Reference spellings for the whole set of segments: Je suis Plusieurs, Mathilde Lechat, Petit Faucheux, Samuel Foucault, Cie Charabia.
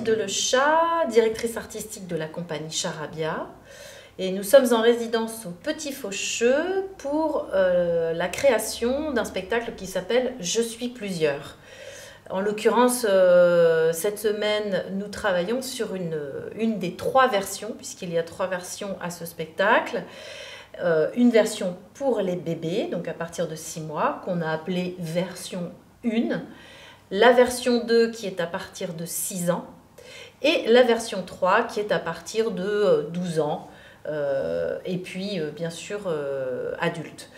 Mathilde Lechat, directrice artistique de la compagnie Charabia. Et nous sommes en résidence au Petit Faucheux pour la création d'un spectacle qui s'appelle « Je suis Plusieurs ». En l'occurrence, cette semaine, nous travaillons sur une des trois versions, puisqu'il y a trois versions à ce spectacle. Une version pour les bébés, donc à partir de 6 mois, qu'on a appelée version 1. La version 2 qui est à partir de 6 ans. Et la version 3 qui est à partir de 12 ans. Et puis, bien sûr, adulte.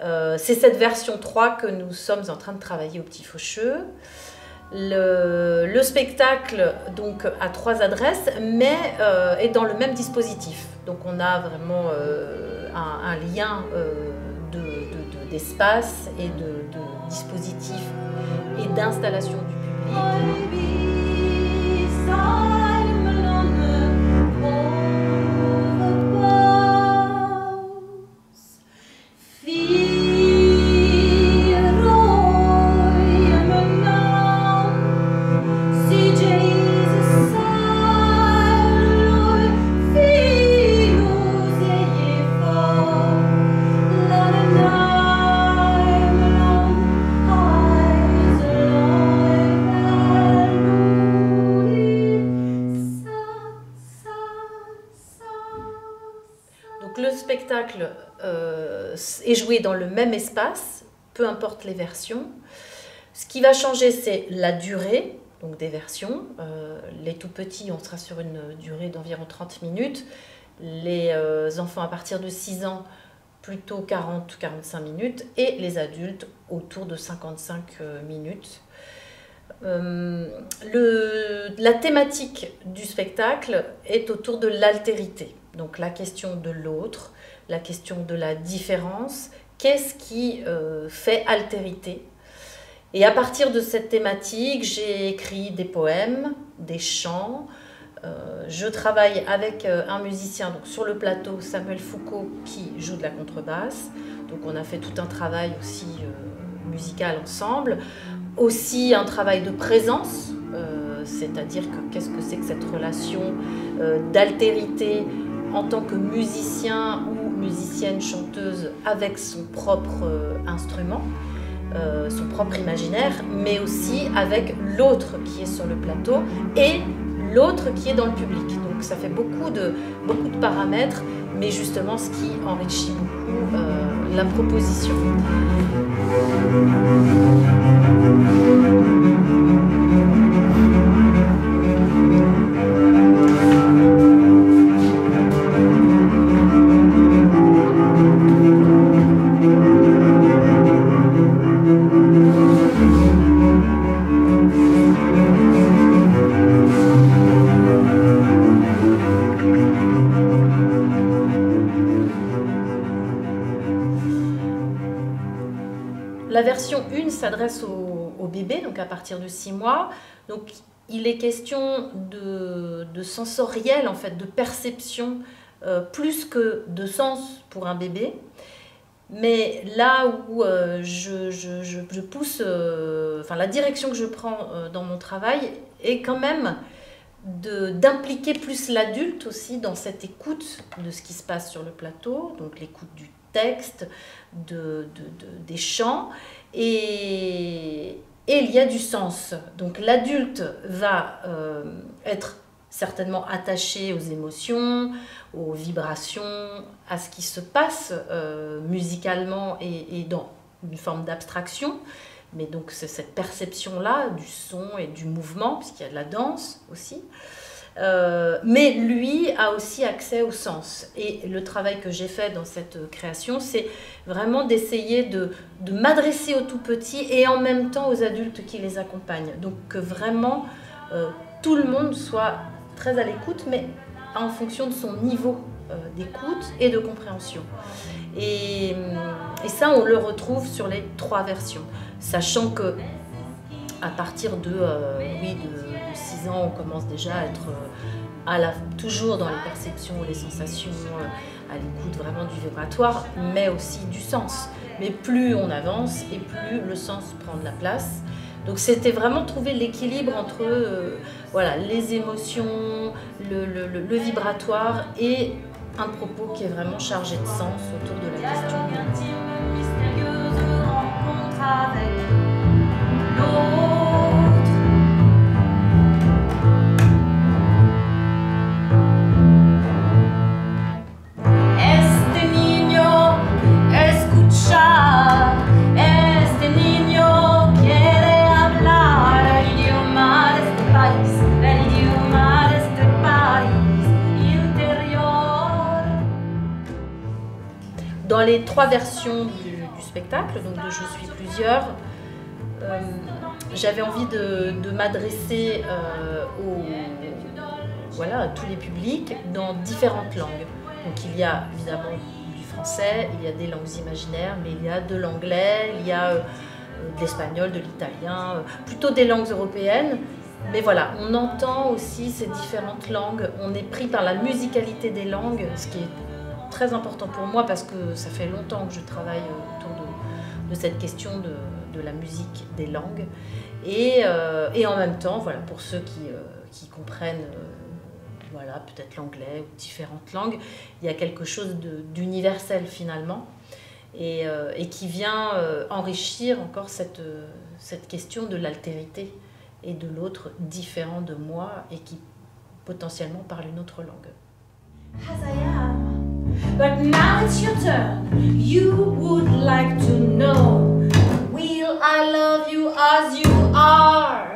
C'est cette version 3 que nous sommes en train de travailler au Petit Faucheux. Le spectacle donc, a 3 adresses, mais est dans le même dispositif. Donc on a vraiment un lien d'espace et de dispositif et d'installation du public. Le spectacle est joué dans le même espace, peu importe les versions. Ce qui va changer, c'est la durée donc des versions. Les tout petits, on sera sur une durée d'environ 30 minutes. Les enfants à partir de 6 ans, plutôt 40 ou 45 minutes. Et les adultes, autour de 55 minutes. La thématique du spectacle est autour de l'altérité. Donc la question de l'autre, la question de la différence, qu'est-ce qui fait altérité? Et à partir de cette thématique, j'ai écrit des poèmes, des chants. Je travaille avec un musicien donc sur le plateau, Samuel Foucault, qui joue de la contrebasse. Donc on a fait tout un travail aussi musical ensemble. Aussi un travail de présence, c'est-à-dire que qu'est-ce que c'est que cette relation d'altérité en tant que musicien ou musicienne chanteuse avec son propre instrument, son propre imaginaire, mais aussi avec l'autre qui est sur le plateau et l'autre qui est dans le public. Donc ça fait beaucoup de paramètres, mais justement ce qui enrichit beaucoup la proposition. La version 1 s'adresse aux bébés, donc à partir de 6 mois. Donc, il est question de sensoriel, en fait, de perception, plus que de sens pour un bébé. Mais là où je pousse, enfin la direction que je prends dans mon travail est quand même d'impliquer plus l'adulte aussi dans cette écoute de ce qui se passe sur le plateau, donc l'écoute du texte, des chants, et il y a du sens. Donc l'adulte va être certainement attaché aux émotions, aux vibrations, à ce qui se passe musicalement et dans une forme d'abstraction, mais donc c'est cette perception-là du son et du mouvement, puisqu'il y a de la danse aussi. Mais lui a aussi accès au sens. Et le travail que j'ai fait dans cette création, c'est vraiment d'essayer de m'adresser aux tout petits et en même temps aux adultes qui les accompagnent. Donc que vraiment tout le monde soit très à l'écoute, mais en fonction de son niveau d'écoute et de compréhension. Et ça, on le retrouve sur les trois versions, sachant que à partir de 6 ans, on commence déjà à être toujours dans les perceptions, les sensations, à l'écoute vraiment du vibratoire, mais aussi du sens. Mais plus on avance et plus le sens prend de la place. Donc c'était vraiment trouver l'équilibre entre voilà, les émotions, le vibratoire et un propos qui est vraiment chargé de sens autour de la question. Dans les trois versions du spectacle, donc de Je suis Plusieurs, j'avais envie de m'adresser voilà, à tous les publics dans différentes langues. Donc il y a évidemment du français, il y a des langues imaginaires, mais il y a de l'anglais, il y a de l'espagnol, de l'italien, plutôt des langues européennes. Mais voilà, on entend aussi ces différentes langues, on est pris par la musicalité des langues, ce qui est très important pour moi parce que ça fait longtemps que je travaille autour de cette question de la musique, des langues. Et en même temps, voilà, pour ceux qui comprennent voilà, peut-être l'anglais ou différentes langues, il y a quelque chose d'universel finalement et qui vient enrichir encore cette question de l'altérité et de l'autre différent de moi et qui potentiellement parle une autre langue. But now it's your turn. You would like to know, will I love you as you are?